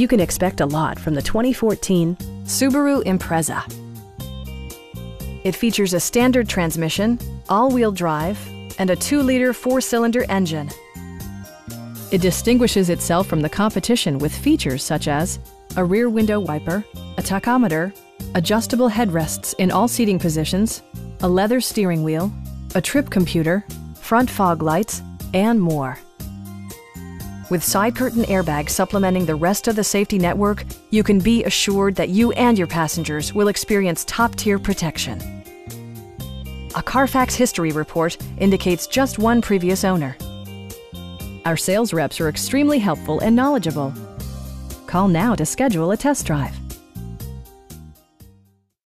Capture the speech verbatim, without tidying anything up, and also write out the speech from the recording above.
You can expect a lot from the twenty fourteen Subaru Impreza. It features a standard transmission, all-wheel drive, and a two liter four cylinder engine. It distinguishes itself from the competition with features such as a rear window wiper, a tachometer, adjustable headrests in all seating positions, a leather steering wheel, a trip computer, front fog lights, and more. With side curtain airbags supplementing the rest of the safety network, you can be assured that you and your passengers will experience top-tier protection. A Carfax history report indicates just one previous owner. Our sales reps are extremely helpful and knowledgeable. Call now to schedule a test drive.